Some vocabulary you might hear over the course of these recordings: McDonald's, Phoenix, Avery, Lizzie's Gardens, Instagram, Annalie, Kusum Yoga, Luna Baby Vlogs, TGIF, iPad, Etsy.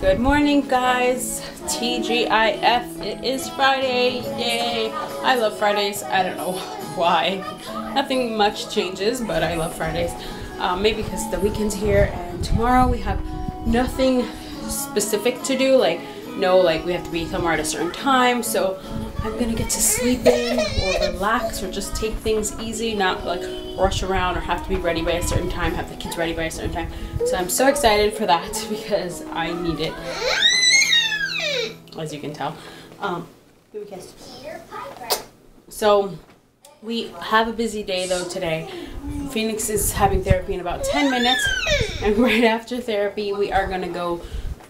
Good morning, guys. TGIF, it is Friday. Yay! I love Fridays. I don't know why. Nothing much changes, but I love Fridays. Maybe because the weekend's here and tomorrow we have nothing specific to do. Like, no, like we have to be somewhere at a certain time. So I'm gonna get to sleep in or relax or just take things easy, not like rush around or have to be ready by a certain time, have the kids ready by a certain time. So I'm so excited for that because I need it, as you can tell. So we have a busy day though today. Phoenix is having therapy in about 10 minutes, and right after therapy we are gonna go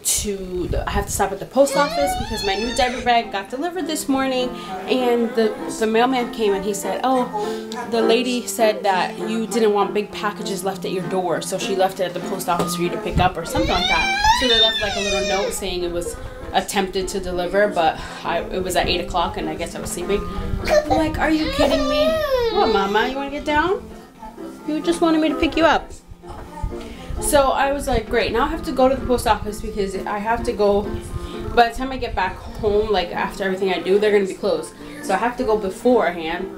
to I have to stop at the post office because my new diaper bag got delivered this morning, and the mailman came and he said, oh, the lady said that you didn't want big packages left at your door, so she left it at the post office for you to pick up or something like that. So they left like a little note saying it was attempted to deliver, but it was at 8 o'clock and I guess I was sleeping. I'm like, are you kidding me? What, mama, you want to get down? You just wanted me to pick you up. So I was like, great, now I have to go to the post office because I have to go, by the time I get back home, like after everything I do, they're going to be closed. So I have to go beforehand.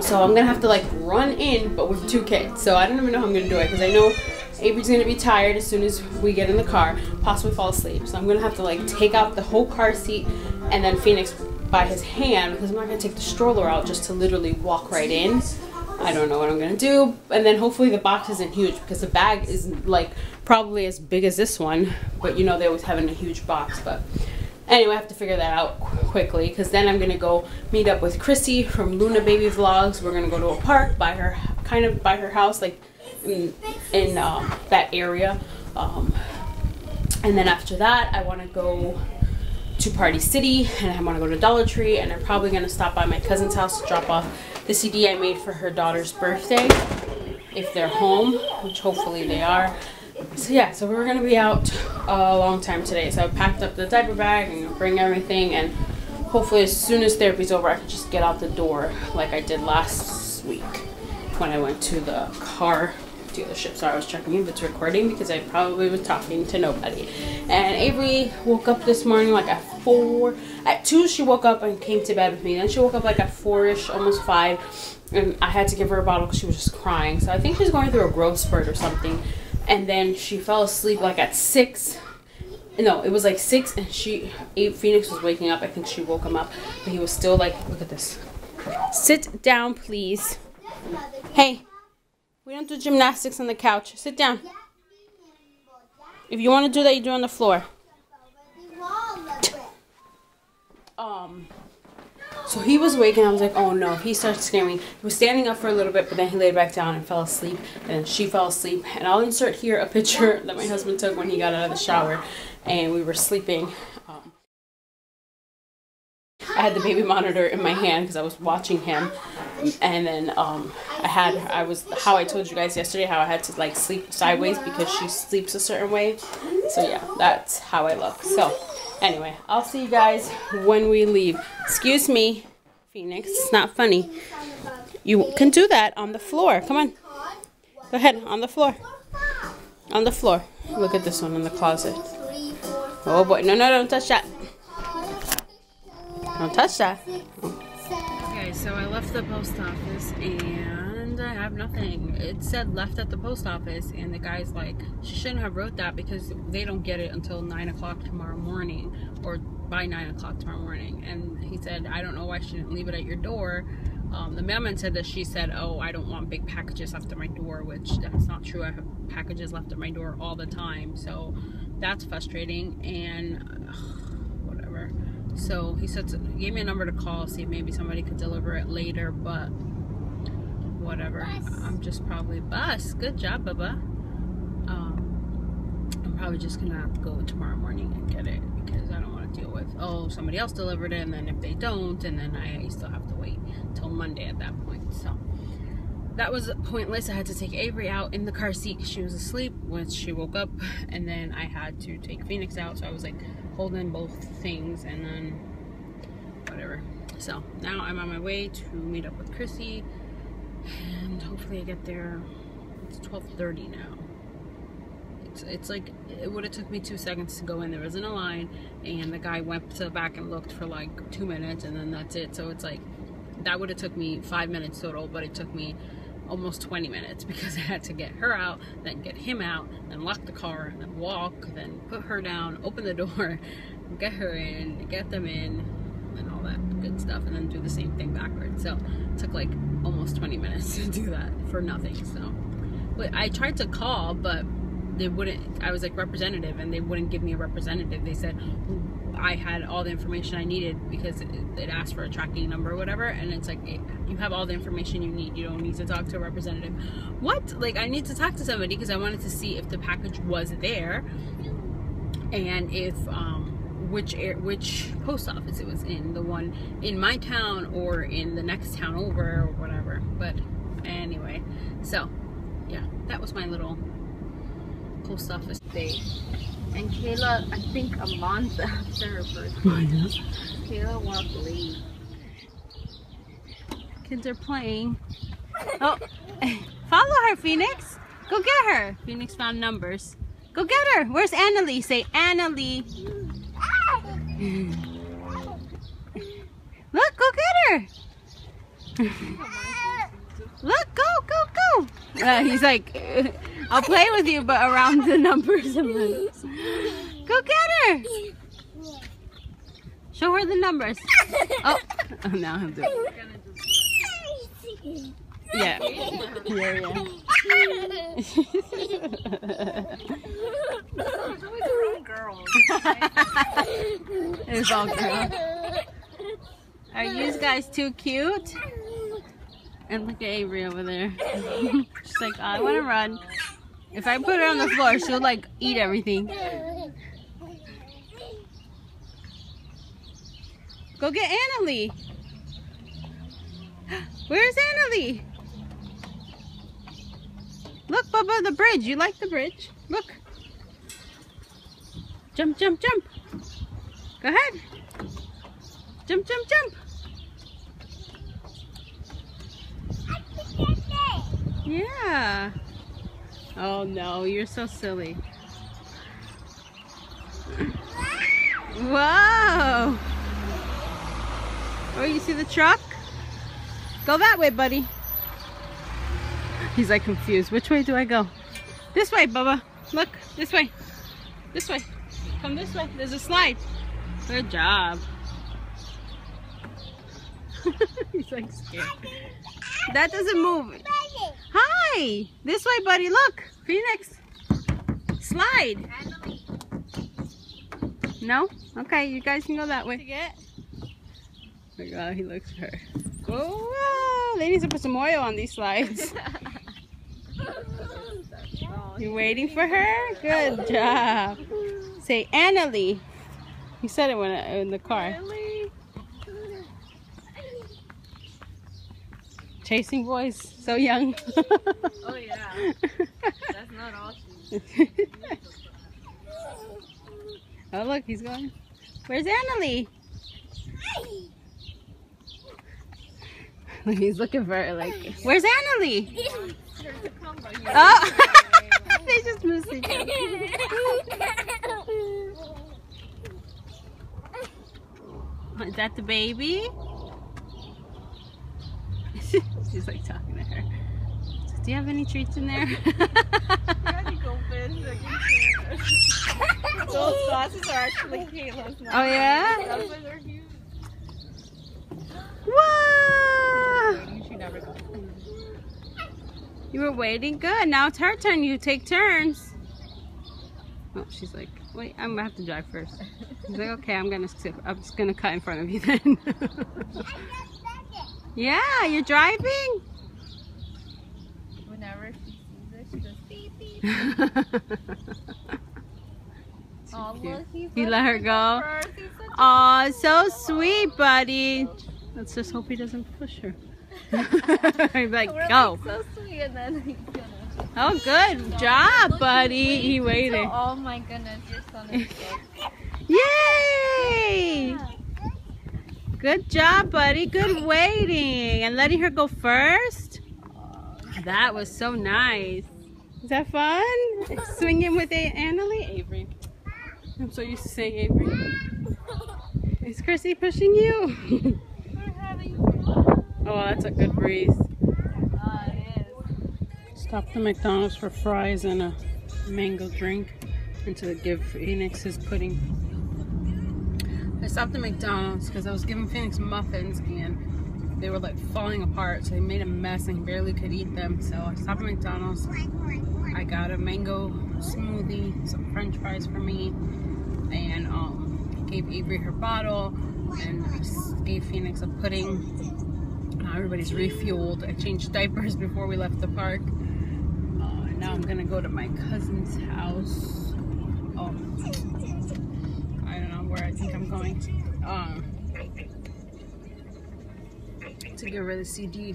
So I'm going to have to like run in, but with two kids. So I don't even know how I'm going to do it because I know Avery's going to be tired as soon as we get in the car, possibly fall asleep. So I'm going to have to like take out the whole car seat and then Phoenix by his hand, because I'm not going to take the stroller out just to literally walk right in. I don't know what I'm gonna do, and then hopefully the box isn't huge because the bag is like probably as big as this one, but you know they always have in a huge box. But anyway, I have to figure that out quickly because then I'm gonna go meet up with Chrissy from Luna Baby Vlogs. We're gonna go to a park by her, kind of by her house, like in that area, and then after that I want to go to Party City, and I want to go to Dollar Tree, and I'm probably gonna stop by my cousin's house to drop off the CD I made for her daughter's birthday, if they're home, which hopefully they are. So yeah, so we're gonna be out a long time today. So I packed up the diaper bag and bring everything, and hopefully as soon as therapy's over I can just get out the door like I did last week when I went to the car dealership. Sorry, I was checking if it's recording because I probably was talking to nobody. And Avery woke up this morning like at 4. At 2 she woke up and came to bed with me. Then she woke up like at 4-ish, almost 5. And I had to give her a bottle because she was just crying. So I think she's going through a growth spurt or something. And then she fell asleep like at 6. No, it was like 6 and Phoenix was waking up. I think she woke him up. But he was still like, look at this. Sit down, please. Hey. We don't do gymnastics on the couch. Sit down. If you want to do that, you do it on the floor. So he was waking. I was like, oh no. He started screaming. He was standing up for a little bit, but then he laid back down and fell asleep. And then she fell asleep. And I'll insert here a picture that my husband took when he got out of the shower. And we were sleeping. I had the baby monitor in my hand because I was watching him. And then how I told you guys yesterday, how I had to like sleep sideways because she sleeps a certain way. So yeah, that's how I look. So anyway, I'll see you guys when we leave. Excuse me, Phoenix, it's not funny. You can do that on the floor. Come on, go ahead, on the floor, on the floor. Look at this one in the closet. Oh boy, no, don't touch that, don't touch that. So I left the post office and I have nothing. It said left at the post office, and the guy's like, she shouldn't have wrote that because they don't get it until 9 o'clock tomorrow morning, or by 9 o'clock tomorrow morning. And he said, I don't know why she didn't leave it at your door. The mailman said that she said, oh, I don't want big packages left at my door, which that's not true. I have packages left at my door all the time, so that's frustrating. And whatever. So he said, gave me a number to call, see if maybe somebody could deliver it later, but whatever. Bus. I'm just probably, bus, good job, Bubba. I'm probably just gonna have to go tomorrow morning and get it because I don't want to deal with, oh, somebody else delivered it, and then if they don't, and then I still have to wait till Monday at that point. So that was pointless. I had to take Avery out in the car seat because she was asleep when she woke up, and then I had to take Phoenix out, so I was like holding both things, and then whatever. So now I'm on my way to meet up with Chrissy, and hopefully I get there. It's 12:30 now, It's like, it would have took me 2 seconds to go in. There isn't a line, and the guy went to the back and looked for like 2 minutes, and then that's it. So it's like, that would have took me 5 minutes total, but it took me almost 20 minutes because I had to get her out, then get him out, then lock the car, and then walk, then put her down, open the door, get her in, get them in, and all that good stuff, and then do the same thing backwards. So it took like almost 20 minutes to do that for nothing. So, but I tried to call, but they wouldn't. I was like, representative, and they wouldn't give me a representative. They said I had all the information I needed because it asked for a tracking number or whatever, and it's like, you have all the information you need, you don't need to talk to a representative. What? Like, I need to talk to somebody because I wanted to see if the package was there and if which post office it was in, the one in my town or in the next town over or whatever. But anyway, so yeah, that was my little post office day. And Kayla, I think a month after her birthday, Kayla walked late. Kids are playing. Oh, follow her, Phoenix. Go get her. Phoenix found numbers. Go get her. Where's Annalie? Say, Annalie. Look, go get her. Look, go, go, go. He's like, I'll play with you, but around the numbers. Go get her. Show her the numbers. Oh, oh, now I'm doing it. Yeah. Yeah. There's always around girls. It's all girls. Are you guys too cute? And look at Avery over there. She's like, oh, I want to run. If I put her on the floor, she'll like eat everything. Go get Annalie. Where's Annalie? Look, Bubba, the bridge. You like the bridge? Look. Jump, jump, jump. Go ahead. Jump, jump, jump. Yeah. Oh no, you're so silly. Whoa. Oh, you see the truck? Go that way, buddy. He's like confused. Which way do I go? This way, Bubba. Look, this way. This way. Come this way. There's a slide. Good job. He's like scared. That doesn't move. Hi! This way, buddy. Look! Phoenix! Slide! No? Okay, you guys can go that way. Oh my god, he looks hurt. Whoa, whoa! They need to put some oil on these slides. You waiting for her? Good job. Say, Annalie. You said it when in the car. Chasing boys, so young. Oh yeah, that's not all she needs. Oh look, he's going. Where's Annalie? He's looking for her like, where's Annalie? Oh, they just moved each other. Is that the baby? She's like talking to her. Do you have any treats in there? Those sauces are actually Kayla's. Oh yeah? Those ones are huge. Whoa! She never got them. You were waiting? Good. Now it's her turn. You take turns. Oh, she's like, wait, I'm gonna have to drive first. She's like, okay, I'm just gonna cut in front of you then. Yeah, you're driving. Whenever she sees it, she goes beep beep. Oh, look, you let her go. Oh, so sweet, buddy. Let's just hope he doesn't push her. He's like, go. Like, so sweet, and then he's gonna. Oh, good job, buddy. He waited. Oh my goodness, your son is good. Yay! Yeah. Good job, buddy. Good waiting and letting her go first. That was so nice. Is that fun? Swinging with Annalie? Avery. I'm so used to saying Avery. Is Chrissy pushing you? Oh, that's a good breeze. Stop the McDonald's for fries and a mango drink. And to give Phoenix his pudding. I stopped at McDonald's because I was giving Phoenix muffins and they were like falling apart, so they made a mess and he barely could eat them. So I stopped at McDonald's. I got a mango smoothie, some French fries for me, and gave Avery her bottle and gave Phoenix a pudding. Everybody's refueled. I changed diapers before we left the park. And now I'm gonna go to my cousin's house. I don't know where I think I'm going to get rid of CD.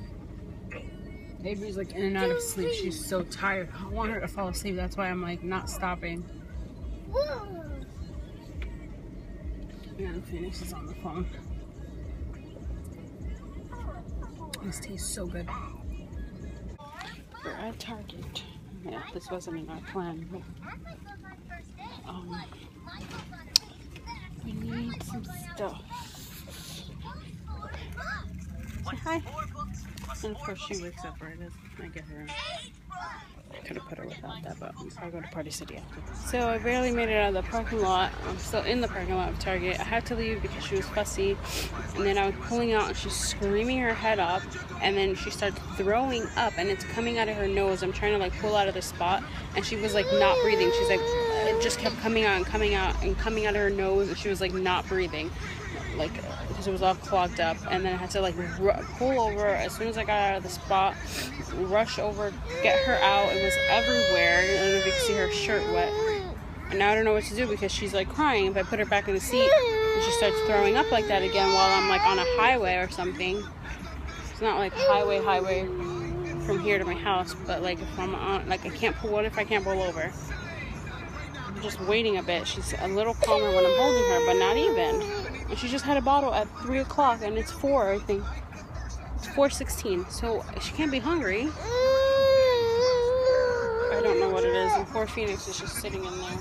Avery's like in and out of sleep. She's so tired. I want her to fall asleep. That's why I'm like not stopping. And Phoenix is on the phone. This tastes so good. We're at Target. Yeah, this wasn't in our plan. But we need some stuff. Say hi. And of course she wakes up right as I get her in. I could have put her without that, but I'll go to Party City after this. So I barely made it out of the parking lot. I'm still in the parking lot of Target. I had to leave because she was fussy. And then I was pulling out and she's screaming her head up. And then she starts throwing up and it's coming out of her nose. I'm trying to like pull out of the spot. And she was like not breathing. She's like, it just kept coming out and coming out and coming out of her nose. And she was like not breathing. Like, because it was all clogged up. And then I had to like pull over as soon as I got out of the spot, rush over, get her out. It was everywhere. I don't know if you can see her shirt wet. And now I don't know what to do because she's like crying. If I put her back in the seat and she starts throwing up like that again while I'm like on a highway or something. It's not like highway from here to my house, but like if I'm on, like I can't pull, what if I can't pull over? I'm just waiting a bit. She's a little calmer when I'm holding her, but not even. And she just had a bottle at 3 o'clock, and it's 4, I think. It's 4:16, so she can't be hungry. I don't know what it is, and poor Phoenix is just sitting in there.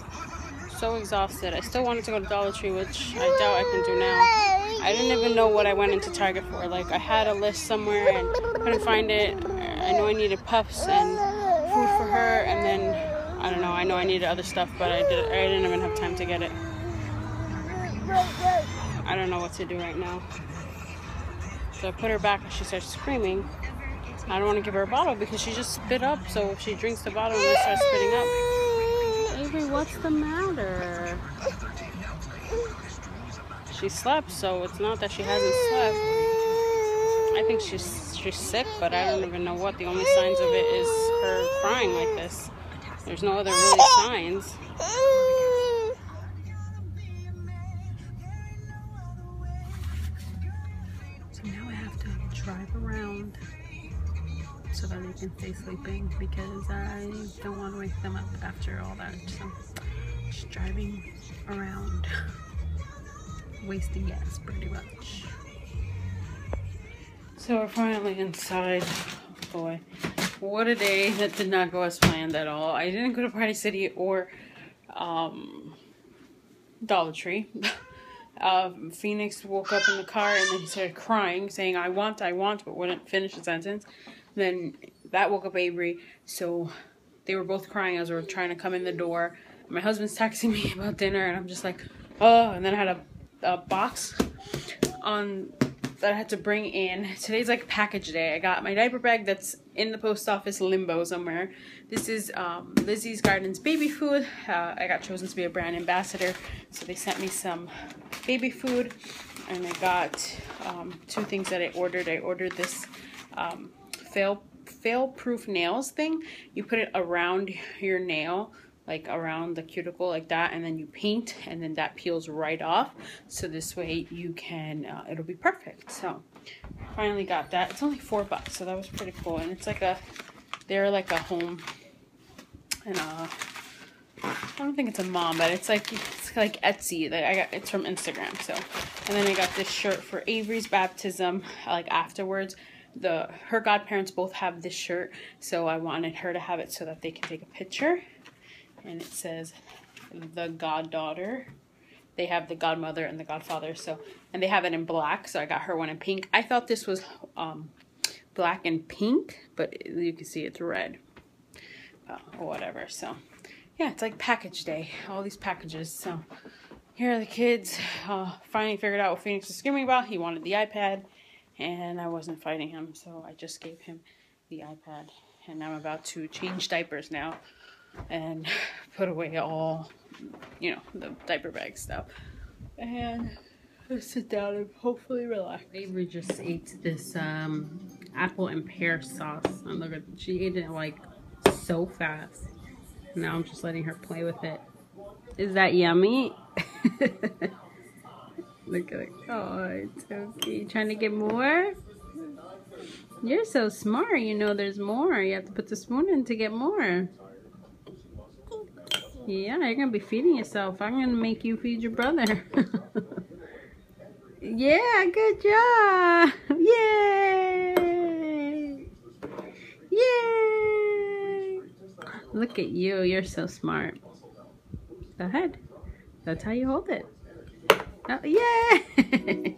So exhausted. I still wanted to go to Dollar Tree, which I doubt I can do now. I didn't even know what I went into Target for. Like, I had a list somewhere, and couldn't find it. I know I needed puffs and food for her, and then, I don't know I needed other stuff, but I didn't even have time to get it. I don't know what to do right now. So I put her back and she starts screaming. I don't want to give her a bottle because she just spit up. So if she drinks the bottle, it'll start spitting up. Avery, what's the matter? She slept, so it's not that she hasn't slept. I think she's sick, but I don't even know what. The only signs of it is her crying like this. There's no other really signs. Drive around so that they can stay sleeping because I don't want to wake them up after all that. So just driving around, wasting gas pretty much. So we're finally inside. Oh boy, what a day. That did not go as planned at all. I didn't go to Party City or Dollar Tree. Phoenix woke up in the car and then he started crying, saying I want but wouldn't finish the sentence. Then that woke up Avery, so they were both crying as we were trying to come in the door. My husband's texting me about dinner and I'm just like, oh. And then I had a box on that I had to bring in. Today's like package day. I got my diaper bag that's in the post office limbo somewhere. This is Lizzie's Gardens baby food. I got chosen to be a brand ambassador, so they sent me some baby food. And I got two things that I ordered. I ordered this fail-proof nails thing. You put it around your nail, like around the cuticle like that, and then you paint, and then that peels right off. So this way you can, it'll be perfect. So finally got that. It's only $4, so that was pretty cool. And it's like they're like a home, and I don't think it's a mom, but it's like Etsy. Like I got, it's from Instagram. So, and then I got this shirt for Avery's baptism, like afterwards. her godparents both have this shirt, so I wanted her to have it so that they can take a picture. And it says the goddaughter. They have the godmother and the godfather, so, and they have it in black, so I got her one in pink. I thought this was black and pink, but you can see it's red, whatever. So yeah, it's like package day, all these packages. So here are the kids. Finally figured out what Phoenix was screaming about. He wanted the iPad, and I wasn't fighting him, so I just gave him the iPad. And I'm about to change diapers now and put away all, you know, the diaper bag stuff. And I'll sit down and hopefully relax. Avery just ate this apple and pear sauce. And look at, she ate it like so fast. Now I'm just letting her play with it. Is that yummy? Look at it. Oh, it's so cute. You trying to get more? You're so smart. You know there's more. You have to put the spoon in to get more. Yeah, you're going to be feeding yourself. I'm going to make you feed your brother. Yeah, good job. Yay. Yay. Look at you. You're so smart. Go ahead. That's how you hold it. Oh, yeah.